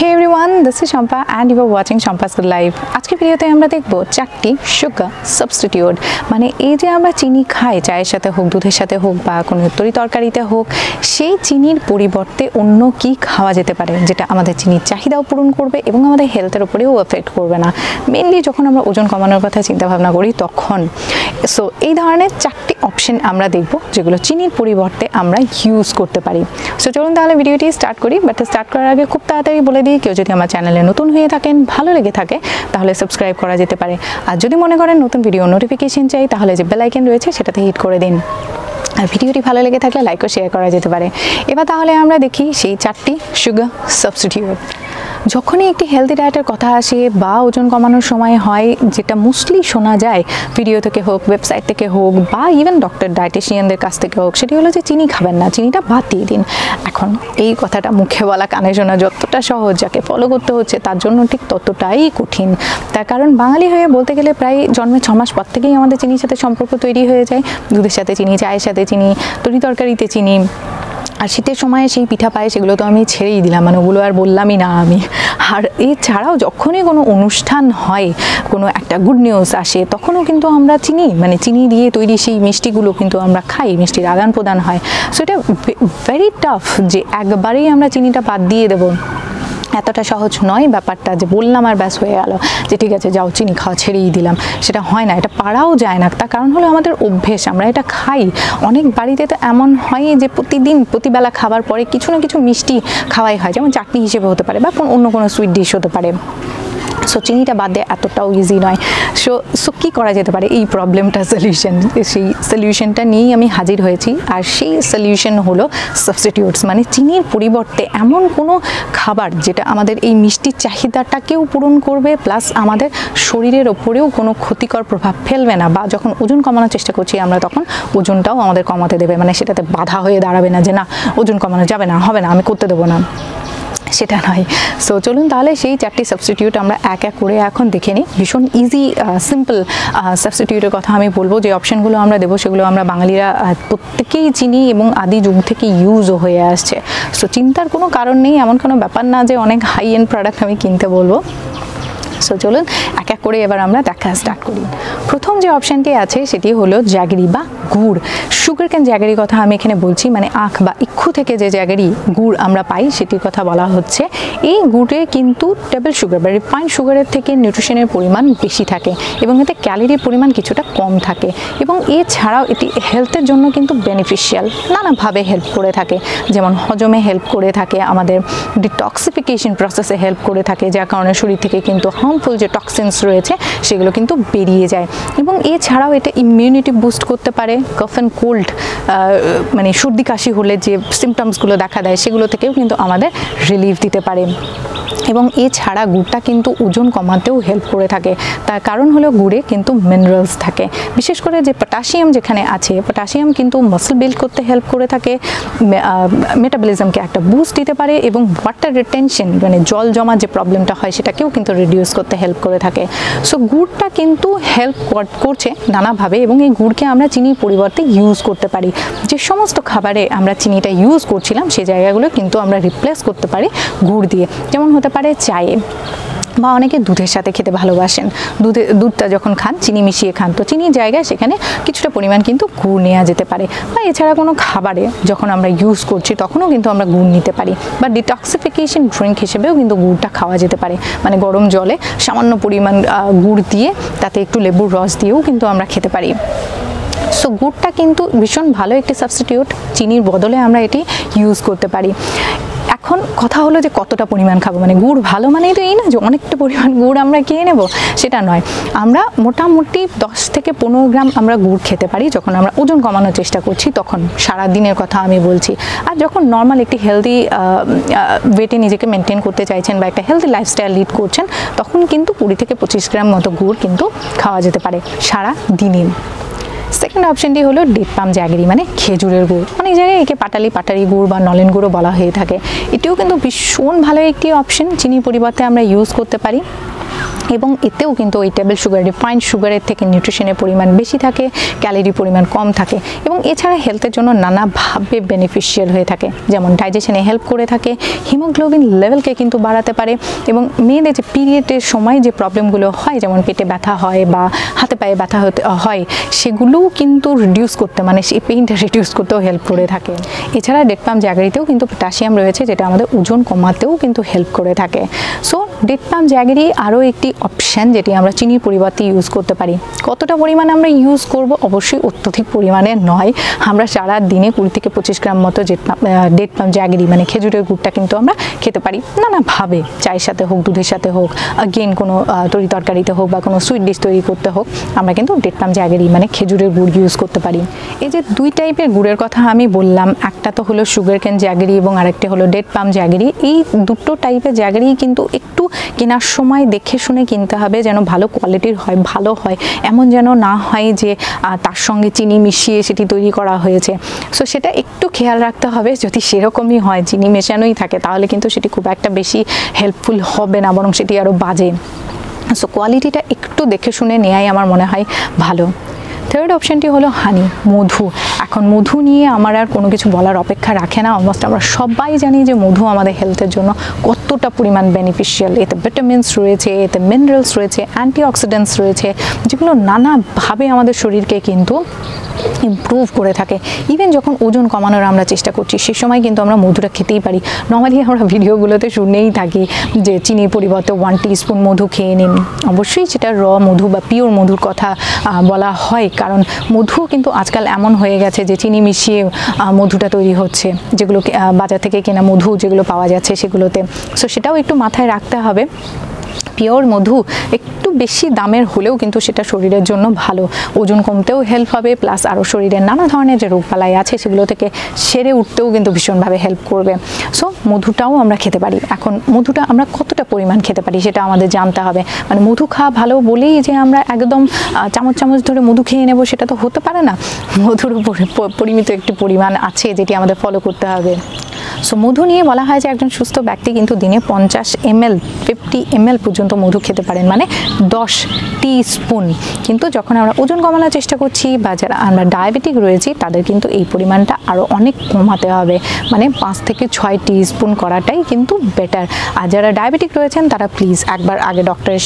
Hey everyone, this is Shampa and you are watching Shampa's good life. आज के भिडियोते आमरा देखबो चारटी शुगर सबस्टिट्यूट, माने ए जे आमरा चीनी खाई चायेर साथे होक, दूधेर साथे होक बा कोनो तरी तरकारीते होक, सेई चीनिर परिबर्ते अन्य कि खावा जेते पारे जेटा आमादेर चीनिर चाहिदाओ पूरण करबे एबं आमादेर हेल्थेर उपरेओ अफेक्ट करबे ना। मेनलि जखन आमरा ओजन कमानोर कथा चिंता भावना करी तखन सो एई धरनेर चारटी अपशन आमरा देखबो जेगुलो चीनिर परिबर्ते आमरा यूज करते पारी। सो चलुन ताहले भिडियोटी स्टार्ट करी, बाट स्टार्ट करार आगे खूब ताड़ाताड़ी बोले दिई केउ जोदि आमार चैनेले नतुन हये थाकेन, भालो लेगे थाके ताहले सबस्क्राइब करा जेते पारे, आर जोदि मने करेन नतुन भिडियो नोटिफिकेशन चाइ ताहले जे बेल आइकन रयेछे सेटाते हिट करे दिन, और भिडियोटी भालो लेगे थाकले लाइक और शेयर करा जेते पारे। एबार ताहले आमरा देखी सेई चारटी शुगर सबस्टिट्यूट। যখনই একটি হেলদি ডায়েটের কথা আসে বা ওজন কমানোর সময় হয়, যেটা মোস্টলি শোনা যায় ভিডিও থেকে হোক, ওয়েবসাইট থেকে হোক, বা ইভেন ডক্টর ডায়েটিশিয়ানদের কাছ থেকে হোক, সেটি হলো যে চিনি খাবেন না, চিনিটা বাদ দিয়ে দিন। এখন এই কথাটা মুখে বলা কানে শোনা যতটা সহজ, যাকে ফলো করতে হচ্ছে তার জন্য ঠিক ততটাই কঠিন। তার কারণ বাঙালি হয়ে বলতে গেলে প্রায় জন্মের 6 মাস পর থেকেই আমাদের চিনির সাথে সম্পর্ক তৈরি হয়ে যায়। দুধের সাথে চিনি, চায়ের সাথে চিনি, তরি তরকারিতে চিনি, আর শীতের সময় সেই পিঠা পায়ে সেগুলো তো আমি ছেড়েই দিলাম, মানে ওগুলো আর বললামই না আমি। আর এছাড়াও যখনই কোনো অনুষ্ঠান হয়, কোনো একটা গুড নিউজ আসে, তখনও কিন্তু আমরা চিনি, মানে চিনি দিয়ে তৈরি সেই মিষ্টিগুলো কিন্তু আমরা খাই, মিষ্টির আদান প্রদান হয়। সো এটা ভেরি টাফ যে একবারেই আমরা চিনিটা বাদ দিয়ে দেবো, এতটা সহজ নয় ব্যাপারটা যে বললাম আর ব্যাস হয়ে গেল, যে ঠিক আছে যাও চিনি খাওয়া ছেড়েই দিলাম, সেটা হয় না, এটা পারাও যায় না। তার কারণ হলো আমাদের অভ্যেস, আমরা এটা খাই। অনেক বাড়িতে তো এমন হয় যে প্রতিদিন প্রতিবেলা খাবার পরে কিছু না কিছু মিষ্টি খাওয়াই হয়, যেমন চাটনি হিসেবে হতে পারে বা অন্য কোনো সুইট ডিশ হতে পারে। সো চিনিটা বাদ দেওয়া এতটাও ইজি নয়। সো কী করা যেতে পারে এই প্রবলেমটা সলিউশন, সেই সলিউশনটা নিয়েই আমি হাজির হয়েছি। আর সেই সলিউশন হলো সাবস্টিটিউটস, মানে চিনির পরিবর্তে এমন কোনো খাবার যেটা আমাদের এই মিষ্টির চাহিদাটাকেও পূরণ করবে, প্লাস আমাদের শরীরের ওপরেও কোনো ক্ষতিকর প্রভাব ফেলবে না, বা যখন ওজন কমানোর চেষ্টা করছি আমরা তখন ওজনটাও আমাদের কমাতে দেবে, মানে সেটাতে বাধা হয়ে দাঁড়াবে না যে না ওজন কমানো যাবে না, হবে না, আমি করতে দেবো না, সেটা নয়। সো চলুন তাহলে সেই চারটি সাবস্টিটিউট আমরা এক এক করে এখন দেখে নিই। ভীষণ ইজি সিম্পল সাবস্টিটিউটের কথা আমি বলবো, যে অপশানগুলো আমরা দেবো সেগুলো আমরা বাঙালিরা প্রত্যেকেই চিনি এবং আদি যুগ থেকে ইউজও হয়ে আসছে। সো চিন্তার কোনো কারণ নেই, এমন কোনো ব্যাপার না যে অনেক হাই এন্ড প্রোডাক্ট আমি কিনতে বলবো। সো চলুন এক এক করে এবার আমরা দেখা স্টার্ট করি। প্রথম যে অপশানটি আছে সেটি হলো জ্যাগেরি বা গুড়, সুগারকেন জ্যাগেরির কথা আমি এখানে বলছি, মানে আখ বা ইক্ষু থেকে যে জ্যাগেরি গুড় আমরা পাই সেটির কথা বলা হচ্ছে। এই গুড়ে কিন্তু টেবিল সুগার বা রিফাইন্ড সুগারের থেকে নিউট্রিশনের পরিমাণ বেশি থাকে এবং এতে ক্যালোরির পরিমাণ কিছুটা কম থাকে, এবং এছাড়াও এটি হেলথের জন্য কিন্তু বেনিফিশিয়াল, নানাভাবে হেল্প করে থাকে, যেমন হজমে হেল্প করে থাকে, আমাদের ডিটক্সিফিকেশন প্রসেসে হেল্প করে থাকে, যার কারণে শরীর থেকে কিন্তু হার্মফুল যে টক্সিনস রয়েছে সেগুলো কিন্তু বেরিয়ে যায়, এবং এছাড়াও এটা ইমিউনিটি বুস্ট করতে পারে, কফ অ্যান্ড কোল্ড মানে সর্দি কাশি হলে যে সিমটমসগুলো দেখা দেয় সেগুলো থেকেও কিন্তু আমাদের রিলিফ দিতে পারে, এবং এছাড়া গুড়টা কিন্তু ওজন কমাতেও হেল্প করে থাকে। তার কারণ হলো গুড়ে কিন্তু মিনারেলস থাকে, বিশেষ করে যে পটাশিয়াম যেখানে আছে, পটাশিয়াম কিন্তু মাসল বিল্ড করতে হেল্প করে থাকে, মেটাবলিজমকে একটা বুস্ট দিতে পারে, এবং ওয়াটার রিটেনশন মানে জল জমা যে প্রবলেমটা হয় সেটাকেও কিন্তু রিডিউস করতে হেল্প করে থাকে। সো গুড়টা কিন্তু হেল্প করছে নানাভাবে, এবং এই গুড়কে আমরা চিনির পরিবর্তে ইউজ করতে পারি। যে সমস্ত খাবারে আমরা চিনিটা ইউজ করছিলাম সেই জায়গাগুলো কিন্তু আমরা রিপ্লেস করতে পারি গুড় দিয়ে, যেমন হতে পারে চায়ে, বা অনেকে দুধের সাথে খেতে ভালোবাসেন, দুধটা যখন খান চিনি মিশিয়ে খান, তো চিনির জায়গায় সেখানে কিছুটা পরিমাণ কিন্তু গুড় নেওয়া যেতে পারে, বা এছাড়া কোনো খাবারে যখন আমরা ইউজ করছি তখনও কিন্তু আমরা গুড় নিতে পারি, বা ডিটক্সিফিকেশন ড্রিঙ্ক হিসেবেও কিন্তু গুড়টা খাওয়া যেতে পারে, মানে গরম জলে সামান্য পরিমাণ গুড় দিয়ে তাতে একটু লেবুর রস দিয়েও কিন্তু আমরা খেতে পারি। সো গুড়টা কিন্তু ভীষণ ভালো একটি সাবস্টিটিউট, চিনির বদলে আমরা এটি ইউজ করতে পারি। এখন কথা হলো যে কতটা পরিমাণ খাবো, মানে গুড় ভালো মানেই তো এই না যে অনেকটা পরিমাণ গুড় আমরা কিনে নেব, সেটা নয়। আমরা মোটামুটি 10 থেকে 15 গ্রাম আমরা গুড় খেতে পারি যখন আমরা ওজন কমানোর চেষ্টা করছি, তখন সারা দিনের কথা আমি বলছি। আর যখন নর্মাল একটি হেলদি ওয়েটে নিজেকে মেনটেন করতে চাইছেন বা একটা হেলদি লাইফস্টাইল লিড করছেন, তখন কিন্তু 20 থেকে 25 গ্রাম মতো গুড় কিন্তু খাওয়া যেতে পারে সারা দিনে। সেকেন্ড অপশানটি হলো ডেট পাম জ্যাগেরি, মানে খেজুরের গুড়, অনেক জায়গায় একে পাটালি গুড় বা নলেন গুড়ও বলা হয়ে থাকে। এটিও কিন্তু ভীষণ ভালো একটি অপশান, চিনির পরিবর্তে আমরা ইউজ করতে পারি। এবং এতেও কিন্তু ওই টেবিল সুগার রিফাইন্ড সুগারের থেকে নিউট্রিশনের পরিমাণ বেশি থাকে, ক্যালোরি পরিমাণ কম থাকে এবং এছাড়া হেলথের জন্য নানাভাবে বেনিফিশিয়াল হয়ে থাকে। যেমন ডাইজেশনে হেল্প করে থাকে, হিমোগ্লোবিন লেভেলকে কিন্তু বাড়াতে পারে এবং মেয়েদের যে পিরিয়ডের সময় যে প্রবলেমগুলো হয় যেমন পেটে ব্যথা হয় বা হাতে পায়ে ব্যথা হয় সেগুলোও কিন্তু রিডিউস করতে মানে সেই পেইনটা রিডিউস করতেও হেল্প করে থাকে। এছাড়া ডেট পাম জ্যাগেরিতেও কিন্তু পটাশিয়াম রয়েছে যেটা আমাদের ওজন কমাতেও কিন্তু হেল্প করে থাকে। সো ডেট পাম জ্যাগেরি আরও একটি অপশান যেটি আমরা চিনির পরিবর্তে ইউজ করতে পারি। কতটা পরিমাণে আমরা ইউজ করব? অবশ্যই অত্যধিক পরিমাণে নয়, আমরা সারা দিনে 20 থেকে 25 গ্রাম মতো ডেট পাম জ্যাগেরি মানে খেজুরের গুড়টা কিন্তু আমরা খেতে পারি নানাভাবে, চায়ের সাথে হোক, দুধের সাথে হোক, গেন কোনো তরি তরকারিতে হোক বা কোনো সুইট ডিশ তৈরি করতে হোক আমরা কিন্তু ডেট পাম জ্যাগেরি মানে খেজুরের গুড় ইউজ করতে পারি। এই যে দুই টাইপের গুড়ের কথা আমি বললাম, একটা তো হলো সুগারকেন জ্যাগেরি এবং আরেকটি হলো ডেট পাম জ্যাগেরি। এই দুটো টাইপের জ্যাগেরি কিন্তু একটু কেনার সময় দেখে শুনে কিনতে হবে যেন ভালো কোয়ালিটির হয়, ভালো হয়, এমন যেন না হয় যে তার সঙ্গে চিনি মিশিয়ে সেটি তৈরি করা হয়েছে। সো সেটা একটু খেয়াল রাখতে হবে, যদি সেরকমই হয় চিনি মেশানোই থাকে তাহলে কিন্তু সেটি খুব একটা বেশি হেল্পফুল হবে না, বরং সেটি আরও বাজে। সো কোয়ালিটিটা একটু দেখে শুনে নেয়াই আমার মনে হয় ভালো। থার্ড অপশানটি হলো হানি, মধু। এখন মধু নিয়ে আমার আর কোনো কিছু বলার অপেক্ষা রাখে না, অলমোস্ট আমরা সবাই জানি যে মধু আমাদের হেলথের জন্য কতটা পরিমাণ বেনিফিশিয়াল। এতে ভিটামিনস রয়েছে, এতে মিনারেলস রয়েছে, অ্যান্টিঅক্সিডেন্টস রয়েছে যেগুলো নানাভাবে আমাদের শরীরকে কিন্তু ইমপ্রুভ করে থাকে। ইভেন যখন ওজন কমানোর আমরা চেষ্টা করছি সে সময় কিন্তু আমরা মধুটা খেতেই পারি। নর্মালি আমরা ভিডিওগুলোতে শুনেই থাকি যে চিনির পরিবর্তে 1 টিস্পুন মধু খেয়ে নিন। অবশ্যই সেটা র মধু বা পিওর মধুর কথা বলা হয়, কারণ মধু কিন্তু আজকাল এমন হয়ে গেছে যে চিনি মিশিয়ে মধুটা তৈরি হচ্ছে, যেগুলো বাজার থেকে কেনা মধু যেগুলো পাওয়া যাচ্ছে সেগুলোতে। সো সেটাও একটু মাথায় রাখতে হবে। পিওর মধু একটু বেশি দামের হলেও কিন্তু সেটা শরীরের জন্য ভালো, ওজন কমতেও হেল্প হবে, প্লাস আরও শরীরের নানা ধরনের যে রোগবালাই আছে সেগুলো থেকে সেরে উঠতেও কিন্তু ভীষণভাবে হেল্প করবে। সো মধুটাও আমরা খেতে পারি। এখন মধুটা আমরা কতটা পরিমাণ খেতে পারি সেটা আমাদের জানতে হবে। মানে মধু খাওয়া ভালো বলেই যে আমরা একদম চামচ চামচ ধরে মধু খেয়ে নেব সেটা তো হতে পারে না, মধুর উপরে পরিমিত একটি পরিমাণ আছে যেটি আমাদের ফলো করতে হবে। সো মধু নিয়ে বলা হয় যে একজন সুস্থ ব্যক্তি কিন্তু দিনে 50 ml 50 ml পর্যন্ত মধু খেতে পারেন, মানে 10 টিস্পুন। কিন্তু যখন আমরা ওজন কমানোর চেষ্টা করছি বা যারা আমরা ডায়াবেটিক রয়েছি তাদের কিন্তু এই পরিমাণটা আরও অনেক কমাতে হবে, মানে 5 থেকে 6 টিস্পুন করাটাই কিন্তু বেটার। আর যারা ডায়াবেটিক রয়েছেন তারা প্লিজ একবার আগে ডক্টরের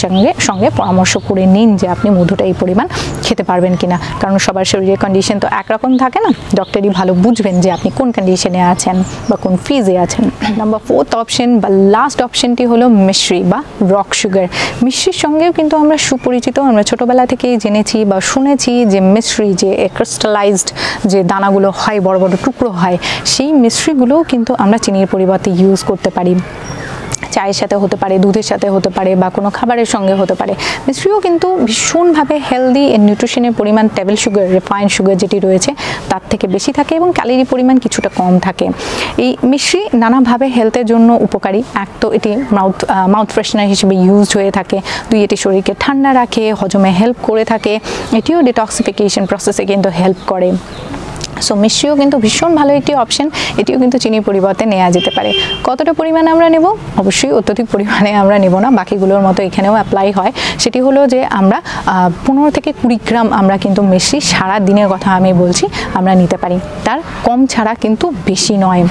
সঙ্গে পরামর্শ করে নিন যে আপনি মধুটা এই পরিমাণ খেতে পারবেন কিনা, কারণ সবার শরীরের কন্ডিশন তো একরকম থাকে না, ডক্টরই ভালো বুঝবেন যে আপনি কোন কন্ডিশনে আছেন বা কোন ফিজে আছেন। নাম্বার 4th অপশন বা লাস্ট অপশনটি হলো মিশ্রি বা রক সুগার। মিশ্রির সঙ্গেও কিন্তু আমরা সুপরিচিত, আমরা ছোটোবেলা থেকেই জেনেছি বা শুনেছি যে মিশ্রি যে ক্রিস্টালাইজড যে দানাগুলো হয়, বড় বড় টুকরো হয়, সেই মিশ্রিগুলোও কিন্তু আমরা চিনির পরিবর্তে ইউজ করতে পারি। চায়ের সাথে হতে পারে, দুধের সাথে হতে পারে বা কোনো খাবারের সঙ্গে হতে পারে। মিশ্রিও কিন্তু ভীষণভাবে হেলদি, এর নিউট্রিশনের পরিমাণ টেবিল সুগার রিফাইন্ড সুগার যেটি রয়েছে তার থেকে বেশি থাকে এবং ক্যালোরির পরিমাণ কিছুটা কম থাকে। এই মিশ্রি নানাভাবে হেলথের জন্য উপকারী। এক তো এটি মাউথ ফ্রেশনার হিসেবে ইউজ হয়ে থাকে, 2 এটি শরীরকে ঠান্ডা রাখে, হজমে হেল্প করে থাকে, এটিও ডিটক্সিফিকেশন প্রসেসে কিন্তু হেল্প করে। সো মিশ্রিও কিন্তু ভীষণ ভালো একটি অপশন, এটিও কিন্তু চিনির পরিবর্তে নেওয়া যেতে পারে। কতটা পরিমাণে আমরা নেব? অবশ্যই অত্যধিক পরিমাণে আমরা নেব না, বাকিগুলোর মতো এখানেও অ্যাপ্লাই হয়। সেটি হলো যে আমরা 15 থেকে 20 গ্রাম আমরা কিন্তু মিশ্রি সারা দিনের কথা আমি বলছি আমরা নিতে পারি, তার কম ছাড়া কিন্তু বেশি নয়।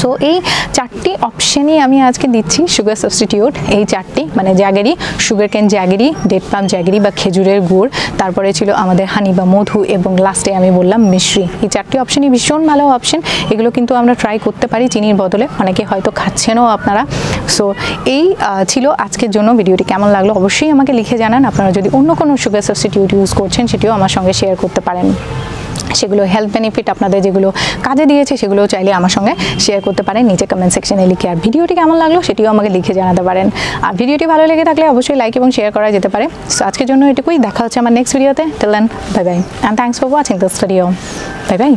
সো এই 4টি অপশানই আমি আজকে দিচ্ছি সুগার সাবস্টিটিউট, এই 4টি মানে jaggery, sugarcane jaggery, date palm jaggery বা খেজুরের গুড়, তারপরে ছিল আমাদের হানি বা মধু এবং লাস্টে আমি বললাম মিশ্রি। এই 4টি অপশানই ভীষণ ভালো অপশান, এগুলো কিন্তু আমরা ট্রাই করতে পারি চিনির বদলে, অনেকে হয়তো খাচ্ছেনও আপনারা। সো এই ছিল আজকের জন্য ভিডিওটি, কেমন লাগলো অবশ্যই আমাকে লিখে জানান। আপনারা যদি অন্য কোনো সুগার সাবস্টিটিউট ইউজ করছেন সেটিও আমার সঙ্গে শেয়ার করতে পারেন, সেগুলো হেলথ বেনিফিট আপনাদের যেগুলো কাজে দিয়েছে সেগুলো চাইলে আমার সঙ্গে শেয়ার করতে পারেন নিচে কমেন্ট সেকশনে লিখে। আর ভিডিওটি কেমন লাগলো সেটিও আমাকে লিখে জানাতে পারেন। আর ভিডিওটি ভালো লেগে থাকলে অবশ্যই লাইক এবং শেয়ার করা যেতে পারে। সো আজকের জন্য এটুকুই, দেখা হচ্ছে আমার নেক্সট ভিডিওতে। Till then bye bye and thanks for watching this video. Bye by.